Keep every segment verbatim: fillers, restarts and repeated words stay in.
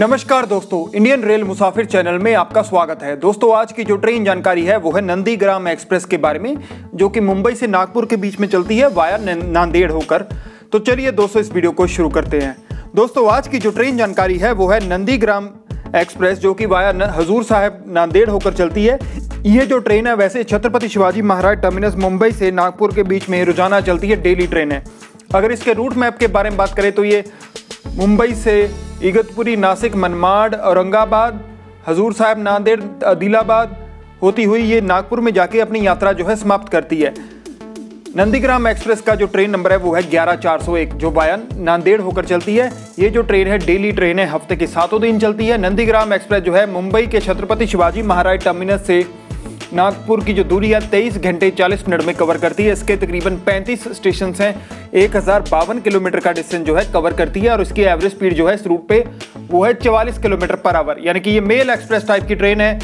नमस्कार दोस्तों, Indian rail मुसाफिर channel में आपका स्वागत है। दोस्तों, आज की जो ट्रेन जानकारी है वो है नंदीग्राम एक्सप्रेस के बारे में, जो कि मुंबई से नागपुर के बीच में चलती है वाया नांदेड़ होकर। तो चलिए दोस्तों, इस वीडियो को शुरू करते हैं। दोस्तों, आज की जो ट्रेन जानकारी है वो है नंदीग्राम एक्सप्रेस, जो कि वाया हजूर साहब नांदेड़ होकर चलती है। ये जो ट्रेन है वैसे छत्रपति शिवाजी महाराज टर्मिनस मुंबई से नागपुर के बीच में रोजाना चलती है, डेली ट्रेन है। अगर इसके रूट मैप के बारे में बात करें तो ये मुंबई से इगतपुरी, नासिक, मनमाड, औरंगाबाद, हजूर साहब नांदेड़, आदिलाबाद होती हुई ये नागपुर में जाके अपनी यात्रा जो है समाप्त करती है। नंदीग्राम एक्सप्रेस का जो ट्रेन नंबर है वो है ग्यारह चार सौ एक, जो वाया नांदेड़ होकर चलती है। ये जो ट्रेन है डेली ट्रेन है, हफ्ते के सातों दिन चलती है। नंदीग्राम एक्सप्रेस जो है मुंबई के छत्रपति शिवाजी महाराज टर्मिनस से नागपुर की जो दूरी है तेईस घंटे चालीस मिनट में कवर करती है। इसके तकरीबन पैंतीस स्टेशन हैं, एक हज़ार बावन किलोमीटर का डिस्टेंस जो है कवर करती है और इसकी एवरेज स्पीड जो है इस रूट पे वो है चवालीस किलोमीटर पर आवर। यानी कि ये मेल एक्सप्रेस टाइप की ट्रेन है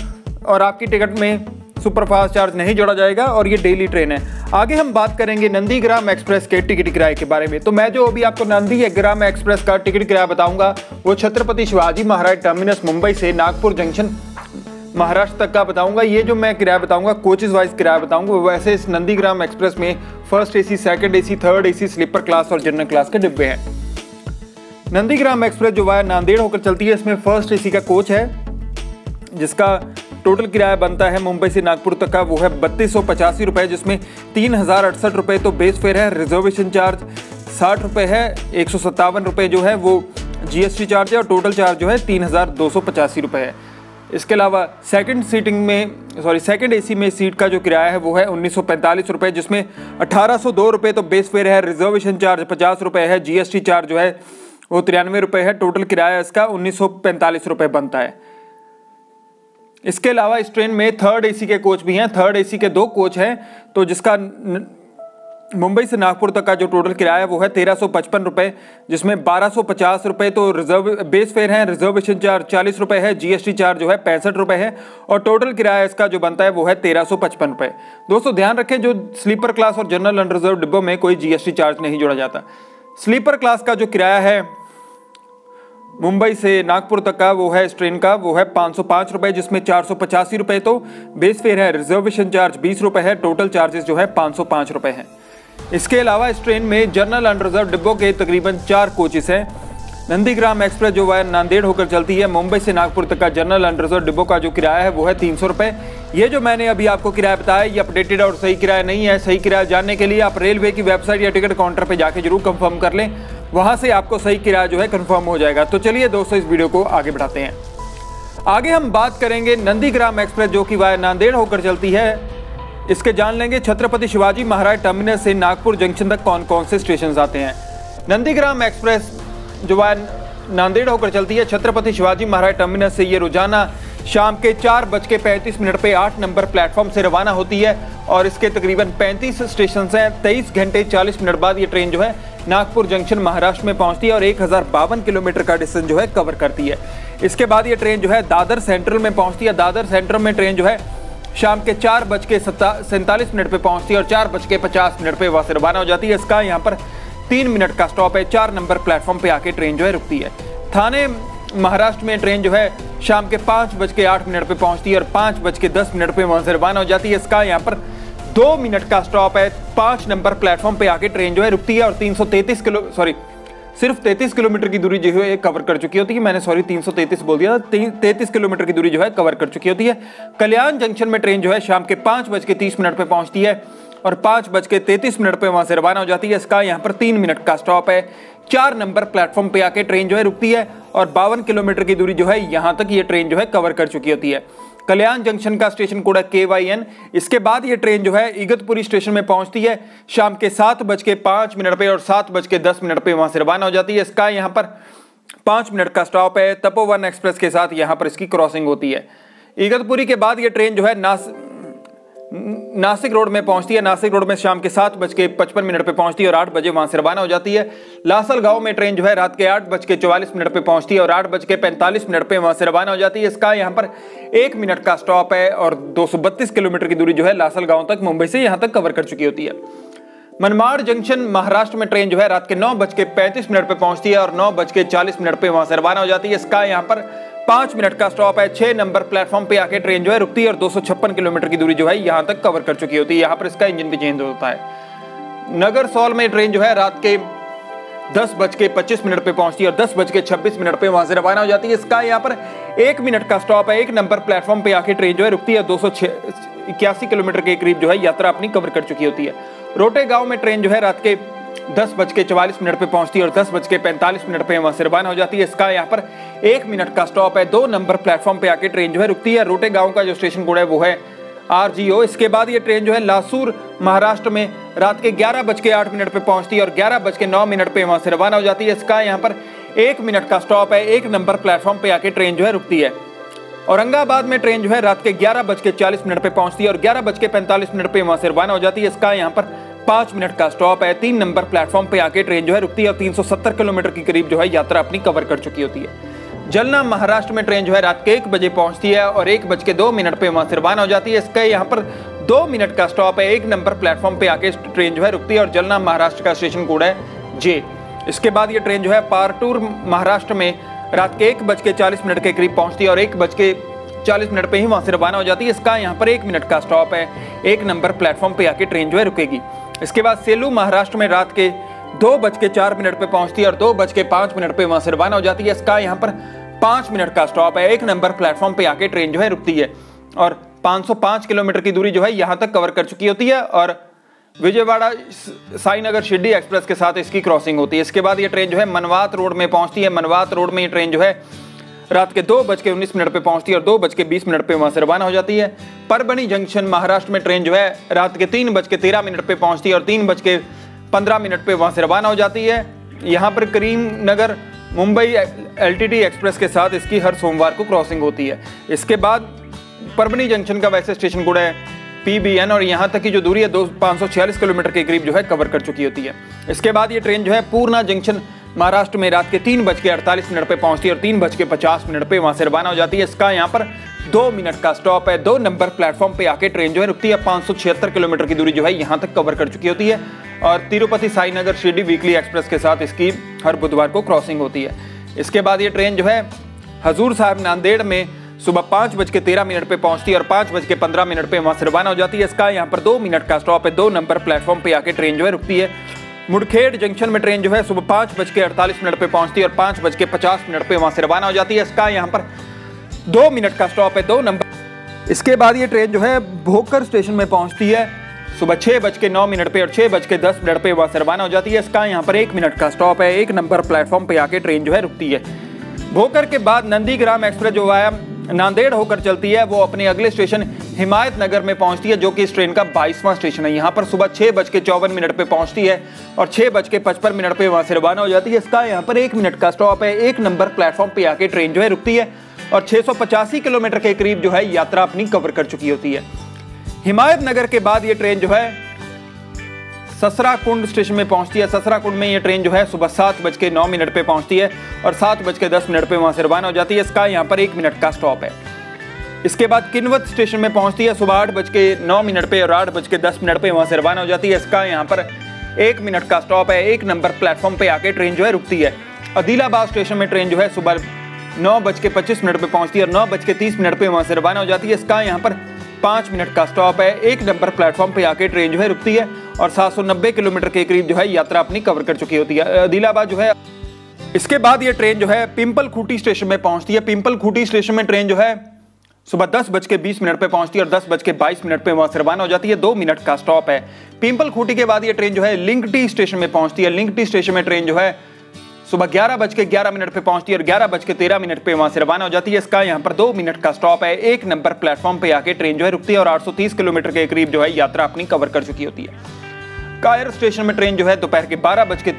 और आपकी टिकट में सुपरफास्ट चार्ज नहीं जोड़ा जाएगा और ये डेली ट्रेन है। आगे हम बात करेंगे नंदीग्राम एक्सप्रेस के टिकट किराए के बारे में। तो मैं जो अभी आपको नंदीग्राम एक्सप्रेस का टिकट किराया बताऊँगा वो छत्रपति शिवाजी महाराज टर्मिनस मुंबई से नागपुर जंक्शन महाराष्ट्र तक का बताऊंगा। ये जो मैं किराया बताऊंगा कोचेस वाइज किराया बताऊंगा। वैसे इस नंदीग्राम एक्सप्रेस में first AC, second AC, third AC, sleeper class और जनरल क्लास के डिब्बे हैं। नंदीग्राम एक्सप्रेस जो वाया नांदेड़ होकर चलती है इसमें फर्स्ट एसी का कोच है जिसका टोटल किराया बनता है मुंबई से नागपुर तक का वो है बत्तीस सौ पचासी रुपये, जिसमें तीन हज़ार अड़सठ रुपये तो बेस फेयर है, रिजर्वेशन चार्ज साठ रुपये है, एक सौ सत्तावन रुपये जो है वो जी एस टी चार्ज है और टोटल चार्ज जो है तीन हज़ार दो सौ पचासी रुपये है। इसके अलावा सेकंड सीटिंग में सॉरी सेकंड एसी में सीट का जो किराया है वो है उन्नीस सौ पैंतालीस रुपये, जिसमें अठारह सौ दो रुपये तो बेस फेयर है, रिजर्वेशन चार्ज पचास रुपये है, जीएसटी चार्ज जो है वो तिरानवे रुपये है, टोटल किराया इसका उन्नीस सौ पैंतालीस रुपये बनता है। इसके अलावा इस ट्रेन में थर्ड एसी के कोच भी हैं। थर्ड एसी के दो कोच हैं तो जिसका न... मुंबई से नागपुर तक का जो टोटल किराया है वो है तेरह सौ पचपन रुपये, जिसमें बारह सौ पचास रुपये तो रिजर्व बेस फेयर है, रिजर्वेशन चार्ज चालीस रुपये है, जीएसटी चार्ज जो है पैंसठ रुपये है और टोटल किराया इसका जो बनता है वो है तेरह सौ पचपन रुपये। दोस्तों, ध्यान रखें जो स्लीपर क्लास और जनरल अनरिजर्व डिब्बों में कोई जीएसटी चार्ज नहीं जोड़ा जाता। स्लीपर क्लास का जो किराया है मुंबई से नागपुर तक का वो है इस ट्रेन का वो है पाँच सौ पाँच रुपये, जिसमें चार सौ पचासी रुपये तो बेस फेयर है, रिजर्वेशन चार्ज बीस रुपये है, टोटल चार्जेस जो है पाँच सौ पाँच रुपये हैं। इसके अलावा इस ट्रेन में जनरल अनरिजर्व डिब्बों के तकरीबन चार कोचेस हैं। नंदीग्राम एक्सप्रेस जो वाया नांदेड़ होकर चलती है मुंबई से नागपुर तक का जनरल अनरिजर्व डिब्बों का जो किराया है वो है तीन सौ रुपये। ये जो मैंने अभी आपको किराया बताया ये अपडेटेड और सही किराया नहीं है। सही किराया जानने के लिए आप रेलवे की वेबसाइट या टिकट काउंटर पर जाकर जरूर कंफर्म कर लें, वहाँ से आपको सही किराया जो है कंफर्म हो जाएगा। तो चलिए दोस्तों, इस वीडियो को आगे बढ़ाते हैं। आगे हम बात करेंगे नंदीग्राम एक्सप्रेस जो कि वाया नांदेड़ होकर चलती है, इसके जान लेंगे छत्रपति शिवाजी महाराज टर्मिनस से नागपुर जंक्शन तक कौन कौन से स्टेशन आते हैं। नंदीग्राम एक्सप्रेस जो वाया नांदेड़ होकर चलती है छत्रपति शिवाजी महाराज टर्मिनस से ये रोजाना शाम के चार बज के पैंतीस मिनट पर आठ नंबर प्लेटफॉर्म से रवाना होती है और इसके तकरीबन पैंतीस स्टेशन हैं। तेईस घंटे चालीस मिनट बाद ये ट्रेन जो है नागपुर जंक्शन महाराष्ट्र में पहुंचती है और एक हज़ार बावन किलोमीटर का डिस्टेंस जो है कवर करती है। इसके बाद ये ट्रेन जो है दादर सेंट्रल में पहुंचती है। दादर सेंट्रल में ट्रेन जो है शाम के चार बज के सैंतालीस मिनट पर पहुंचती है और चार बज के पचास मिनट पर वहाँ से रवाना हो जाती है। इसका यहाँ पर तीन मिनट का स्टॉप है, चार नंबर प्लेटफॉर्म पर आके ट्रेन जो है रुकती है। थाने महाराष्ट्र में ट्रेन जो है शाम के पाँच बज के आठ मिनट पर पहुंचती है और पाँच बज के दस मिनट पर वहाँ से रवाना हो जाती है। इसका यहाँ पर दो मिनट का स्टॉप है, पाँच नंबर प्लेटफॉर्म पे आके ट्रेन जो है रुकती है और तीन सौ तैंतीस किलो सॉरी सिर्फ तैंतीस किलोमीटर की दूरी जो है कवर कर चुकी होती है। मैंने सॉरी तीन सौ तैंतीस बोल दिया था, तैंतीस किलोमीटर की दूरी जो है कवर कर चुकी होती है। कल्याण जंक्शन में ट्रेन जो है शाम के पाँच बज के तीस मिनट पर पहुँचती है और पाँच बज के तैंतीस मिनट पर वहाँ से रवाना हो जाती है। इसका यहाँ पर तीन मिनट का स्टॉप है, चार नंबर प्लेटफॉर्म पे आके ट्रेन जो है रुकती है और बावन किलोमीटर की दूरी जो है यहाँ तक ये ट्रेन जो है कवर कर चुकी होती है। कल्याण जंक्शन का स्टेशन कोड है के वाई एन। इसके बाद ये ट्रेन जो है इगतपुरी स्टेशन में पहुँचती है शाम के सात बज के पाँच मिनट पर और सात बज के दस मिनट पर वहाँ से रवाना हो जाती है। इसका यहाँ पर पाँच मिनट का स्टॉप है, तपोवन एक्सप्रेस के साथ यहाँ पर इसकी क्रॉसिंग होती है। इगतपुरी के बाद ये ट्रेन जो है नास नासिक रोड में पहुंचती है। नासिक रोड में शाम के सात बज के पचपन मिनट पर पहुंचती है और आठ बजे वहां से रवाना हो जाती है। लासलगांव में ट्रेन जो है रात के आठ बज के चौवालीस मिनट पर पहुंचती है और आठ बज के पैंतालीस मिनट पर वहां से रवाना हो जाती है। इसका यहां पर एक मिनट का स्टॉप है और दो सौ बत्तीस किलोमीटर की दूरी जो है लासलगांव तक मुंबई से यहां तक कवर कर चुकी होती है। मनमाड़ जंक्शन महाराष्ट्र में ट्रेन जो है रात के नौ बज के पैंतीस मिनट पर पहुंचती है और नौ बज के चालीस मिनट पर वहां से रवाना हो जाती है। इसका यहाँ पर पांच मिनट का स्टॉप है। छह नंबर प्लेटफॉर्म पे आके ट्रेन जो है रुकती है और दो सौ छप्पन किलोमीटर की दूरी जो है यहाँ तक कवर कर चुकी होती है। यहाँ पर इसका इंजन भी चेंज होता है। नगर सौल में ट्रेन जो है रात के दस बज के पच्चीस मिनट पे पहुंचती है और दस बज के छब्बीस मिनट पे वहां से रवाना हो जाती है। इसका यहाँ पर एक मिनट का स्टॉप है। एक नंबर प्लेटफॉर्म पे आके ट्रेन जो है रुकती है, दो सौ इक्यासी किलोमीटर के करीब जो है यात्रा अपनी कवर कर चुकी होती है। रोटे गांव में ट्रेन जो है रात के दस बज के चवालीस मिनट पे पहुंचती है और दस बज के पैंतालीस मिनट पे वहां से रवाना हो जाती है। इसका यहाँ पर एक मिनट का स्टॉप है। दो नंबर प्लेटफॉर्म पे आके ट्रेन जो है रुकती है। रोटे गांव का जो स्टेशन कोड है वो है आर जी ओ। इसके बाद ये ट्रेन जो है लासूर महाराष्ट्र में रात के ग्यारह बज के आठ मिनट पर पहुंचती है और ग्यारह बज के नौ मिनट पे वहां से रवाना हो जाती है। इसका यहाँ पर एक मिनट का स्टॉप है। एक नंबर प्लेटफॉर्म पे आके ट्रेन जो है रुकती है। औरंगाबाद में ट्रेन जो है रात के ग्यारह बज के चालीस मिनट पर पहुंचती है और ग्यारह बज के पैंतालीस मिनट पर वहां से रवाना हो जाती है। इसका यहाँ पर पाँच मिनट का स्टॉप है। तीन नंबर प्लेटफॉर्म पे आके ट्रेन जो है रुकती है और तीन सौ सत्तर किलोमीटर के करीब जो है यात्रा अपनी कवर कर चुकी होती है। जलना महाराष्ट्र में ट्रेन जो है रात के एक बजे पहुंचती है और एक बज के दो मिनट पे वहां से रवाना हो जाती है। इसका यहाँ पर दो मिनट का स्टॉप है। एक नंबर प्लेटफॉर्म पे आके ट्रेन जो है रुकती है और जलना महाराष्ट्र का स्टेशन कोड है जे। इसके बाद ये ट्रेन जो है पारटूर महाराष्ट्र में रात के एक बज के चालीस मिनट के करीब पहुंचती है और एक बज के चालीस मिनट पे ही वहां से रवाना हो जाती है। इसका यहाँ पर एक मिनट का स्टॉप है। एक नंबर प्लेटफॉर्म पे आके ट्रेन जो है रुकेगी। इसके बाद सेलू महाराष्ट्र में रात के दो बज के चार मिनट पे पहुंचती है और दो बज के पाँच मिनट पे वहां से रवाना हो जाती है। इसका यहाँ पर पाँच मिनट का स्टॉप है। एक नंबर प्लेटफॉर्म पे आके ट्रेन जो है रुकती है और पाँच सौ पाँच किलोमीटर की दूरी जो है यहाँ तक कवर कर चुकी होती है और विजयवाड़ा साइनगर शिडी एक्सप्रेस के साथ इसकी क्रॉसिंग होती है। इसके बाद ये ट्रेन जो है मनवात रोड में पहुँचती है। मनवात रोड में ये ट्रेन जो है रात के दो बज के उन्नीस मिनट पर पहुंचती है और दो बज के बीस मिनट पर वहां से रवाना हो जाती है। परभणी जंक्शन महाराष्ट्र में ट्रेन जो है रात के तीन बज के तेरह मिनट पर पहुंचती है और तीन बज के पंद्रह मिनट पर वहां से रवाना हो जाती है। यहां पर Karimnagar Mumbai L T T express के साथ इसकी हर सोमवार को क्रॉसिंग होती है। इसके बाद परभणी जंक्शन का वैसे स्टेशन कोड है पी बी एन और यहाँ तक की जो दूरी है दो पाँच सौ छियालीस किलोमीटर के करीब जो है कवर कर चुकी होती है। इसके बाद ये ट्रेन जो है पूर्णा जंक्शन महाराष्ट्र में रात के तीन बज के अड़तालीस मिनट पर पहुंचती है और तीन बज के पचास मिनट पे वहां से रवाना हो जाती है। इसका यहाँ पर दो मिनट का स्टॉप है। दो नंबर प्लेटफॉर्म पे आके ट्रेन जो है रुकती है। पाँच सौ छिहत्तर किलोमीटर की दूरी जो है यहाँ तक कवर कर चुकी होती है और तिरुपति साईनगर शिरडी वीकली एक्सप्रेस के साथ इसकी हर बुधवार को क्रॉसिंग होती है। इसके बाद ये ट्रेन जो है हजूर साहब नांदेड़ में सुबह पाँच बज के तेरह मिनट पर पहुंचती है और पाँच बज के पंद्रह मिनट पर वहाँ से रवाना हो जाती है। इसका यहाँ पर दो मिनट का स्टॉप है। दो नंबर प्लेटफॉर्म पर आके ट्रेन जो है रुकती है। मुड़खेड़ जंक्शन में ट्रेन जो है सुबह पाँच बज के अड़तालीस मिनट पर पहुंचती है और पाँच बज के पचास मिनट पे वहां से रवाना हो जाती है। इसका यहां पर दो मिनट का स्टॉप है। दो नंबर इसके बाद ये ट्रेन जो है भोकर स्टेशन में पहुंचती है सुबह छः बज के नौ मिनट पर और छः बज के दस मिनट पर वहां से रवाना हो जाती है। इसका यहाँ पर एक मिनट का स्टॉप है। एक नंबर प्लेटफॉर्म पर आके ट्रेन जो है रुकती है। भोकर के बाद नंदीग्राम एक्सप्रेस जो आया नांदेड़ होकर चलती है वो अपने अगले स्टेशन हिमायत नगर में पहुंचती है जो कि इस ट्रेन का बाईसवां स्टेशन है। यहाँ पर सुबह छः बज के चौवन मिनट पर पहुंचती है और छः बज के पचपन मिनट पर वहाँ से रवाना हो जाती है। इसका यहाँ पर एक मिनट का स्टॉप है। एक नंबर प्लेटफॉर्म पे आके ट्रेन जो है रुकती है और छः सौ पचासी किलोमीटर के करीब जो है यात्रा अपनी कवर कर चुकी होती है। हिमायत नगर के बाद ये ट्रेन जो है ससरा कुंड स्टेशन में पहुंचती है। ससरा कुंड में ये ट्रेन जो है सुबह सात बज के नौ मिनट पर पहुंचती है और सात बज के दस मिनट पर वहाँ से रवाना हो जाती है। इसका यहाँ पर एक मिनट का स्टॉप है। इसके बाद किन्वत स्टेशन में पहुंचती है सुबह आठ बज के नौ मिनट पर और आठ बज के दस मिनट पर वहाँ से रवाना हो जाती है। इसका यहाँ पर एक मिनट का स्टॉप है। एक नंबर प्लेटफॉर्म पर आके ट्रेन जो है रुकती है। आदिलाबाद स्टेशन में ट्रेन जो है सुबह नौ बज के पच्चीस मिनट पर पहुँचती है और नौ बज के तीस मिनट पर वहाँ से रवाना हो जाती है। इसका यहाँ पर पाँच मिनट का स्टॉप है। एक नंबर प्लेटफॉर्म पे आके ट्रेन जो है रुकती है और सात सौ नब्बे किलोमीटर के करीब जो है यात्रा अपनी कवर कर चुकी होती है। आदिलाबाद जो है इसके बाद ये ट्रेन जो है पिंपल खूटी स्टेशन में पहुंचती है। पिंपल खूटी स्टेशन में ट्रेन जो है सुबह दस बज के बीस मिनट पर पहुंचती है और दस बज के बाईस मिनट पर वहाँ से रवाना हो जाती है। दो मिनट का स्टॉप है। पिंपल खूटी के बाद ये ट्रेन जो है लिंगटी स्टेशन में पहुंचती है। लिंगटी स्टेशन में ट्रेन जो है सुबह ग्यारह बज के ग्यारह मिनट पर पहुंचती है और ग्यारह बज के तेरह मिनट पर वहाँ से रवाना हो जाती है। इसका यहाँ पर दो मिनट का स्टॉप है। एक नंबर प्लेटफॉर्म पे आके ट्रेन जो है रुकती है और आठ सौ तीस किलोमीटर के करीब जो है यात्रा अपनी कवर कर चुकी होती है। कायर स्टेशन में ट्रेन जो है दोपहर के बारह बज के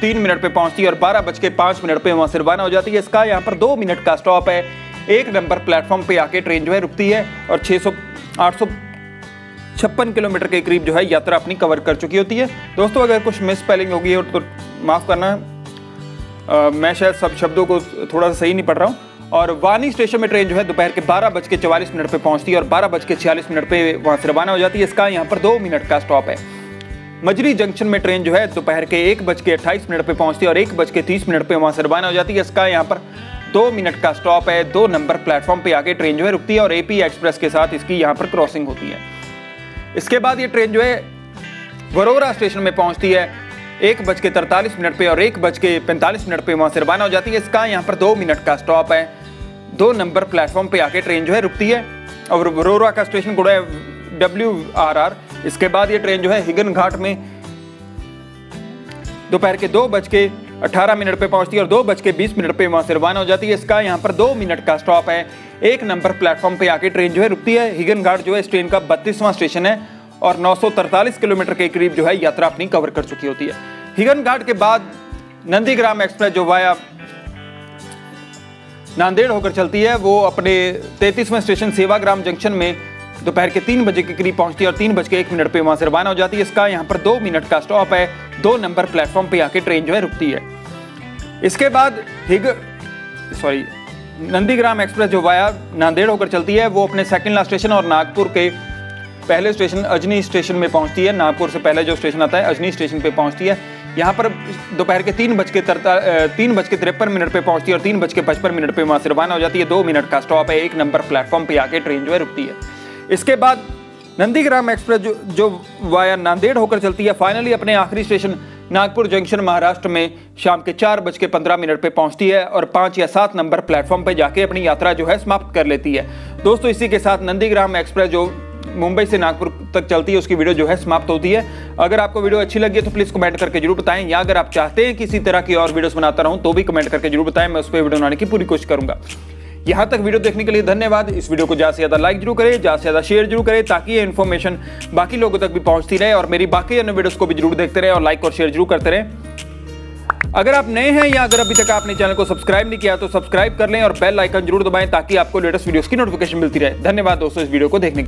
तीन मिनट पर पहुंचती है और बारह बज के पाँच मिनट पर वहाँ से रवाना हो जाती है। इसका यहाँ पर दो मिनट का स्टॉप है। एक नंबर प्लेटफॉर्म पर आके ट्रेन जो है रुकती है और छः सौ आठ सौ छप्पन किलोमीटर के करीब जो है यात्रा अपनी कवर कर चुकी होती है। दोस्तों अगर कुछ मिस स्पेलिंग होगी हो तो माफ़ करना, Uh, मैं शायद सब शब्दों को थोड़ा सा सही नहीं पढ़ रहा हूँ। और वानी स्टेशन में ट्रेन जो है दोपहर के बारह बज के चवालीस मिनट पर पहुँचती है और बारह बज के छियालीस मिनट पर वहाँ से रवाना हो जाती है। इसका यहाँ पर दो मिनट का स्टॉप है। मजरी जंक्शन में ट्रेन जो है दोपहर के एक बज के अट्ठाईस मिनट पर पहुंचती है और एक बज के तीस मिनट पर वहाँ से रवाना हो जाती है। इसका यहाँ पर दो मिनट का स्टॉप है, दो नंबर प्लेटफॉर्म पे आके ट्रेन जो है रुकती है और एपी एक्सप्रेस के साथ इसकी यहाँ पर क्रॉसिंग होती है। इसके बाद ये ट्रेन जो है वरोरा स्टेशन में पहुँचती है एक बज के तरतालीस मिनट पर और एक बज के पैंतालीस मिनट पर वहाँ से रवाना हो जाती है। इसका यहाँ पर दो मिनट का स्टॉप है, दो नंबर प्लेटफॉर्म पर आके ट्रेन जो है रुकती है और वरोरा का स्टेशन गुड़ा है डब्ल्यू आर आर। इसके बाद ये ट्रेन जो है हिगन घाट में दोपहर के दो बज के अठारह मिनट पे पहुंचती है और दो बज के बीस मिनट पे वहां से रवाना हो जाती है। इसका यहाँ पर दो मिनट का स्टॉप है, एक नंबर प्लेटफॉर्म पे आके ट्रेन जो है रुकती है। हिगन घाट जो है इस ट्रेन का बत्तीसवां स्टेशन है और नौ सौ तरतालीस किलोमीटर के करीब जो है यात्रा अपनी कवर कर चुकी होती है। हिगन घाट के बाद नंदीग्राम एक्सप्रेस जो वाया नांदेड़ होकर चलती है वो अपने तैंतीसवें स्टेशन सेवाग्राम जंक्शन में दोपहर के तीन बजे के करीब पहुंचती है और तीन बज के एक मिनट पे वहां से रवाना हो जाती है। इसका यहां पर दो मिनट का स्टॉप है, दो नंबर प्लेटफॉर्म पे आके ट्रेन जो है रुकती है। इसके बाद हिग सॉरी नंदीग्राम एक्सप्रेस जो वाया नांदेड़ होकर चलती है वो अपने सेकंड लास्ट स्टेशन और नागपुर के पहले स्टेशन अजनी स्टेशन में पहुंचती है। नागपुर से पहले जो स्टेशन आता है अजनी स्टेशन पर पहुंचती है। यहाँ पर दोपहर के तीन बज के तीन बज के तिरपन मिनट पर पहुंचती है और तीन बज के पचपन मिनट पर वहाँ से रवाना हो जाती है। दो मिनट का स्टॉप है, एक नंबर प्लेटफॉर्म पर आके ट्रेन जो है रुकती है। इसके बाद नंदीग्राम एक्सप्रेस जो जो वाया नांदेड़ होकर चलती है फाइनली अपने आखिरी स्टेशन नागपुर जंक्शन महाराष्ट्र में शाम के चार बज के पंद्रह मिनट पर पहुंचती है और पाँच या सात नंबर प्लेटफॉर्म पर जाके अपनी यात्रा जो है समाप्त कर लेती है। दोस्तों, इसी के साथ नंदीग्राम एक्सप्रेस जो मुंबई से नागपुर तक चलती है उसकी वीडियो जो है समाप्त होती है। अगर आपको वीडियो अच्छी लगी है तो प्लीज़ कमेंट करके जरूर बताएं, या अगर आप चाहते हैं किसी तरह की और वीडियोस बनाता रहूं तो भी कमेंट करके जरूर बताएं, मैं उस पर वीडियो बनाने की पूरी कोशिश करूंगा। यहां तक वीडियो देखने के लिए धन्यवाद। इस वीडियो को ज़्यादा से ज़्यादा लाइक जरूर करें, ज़्यादा से ज़्यादा शेयर जरूर करें ताकि ये इन्फॉर्मेशन बाकी लोगों तक भी पहुंचती रहे और मेरी बाकी अन्य वीडियोस को भी जरूर देखते रहें और लाइक और शेयर जरूर करते रहें। अगर आप नए हैं या अगर अभी तक आपने चैनल को सब्सक्राइब नहीं किया तो सब्सक्राइब कर लें और बेल आइकन जरूर दबाएं ताकि आपको लेटेस्ट वीडियोज़ की नोटिफिकेशन मिलती रहे। धन्यवाद दोस्तों इस वीडियो को देखने के लिए।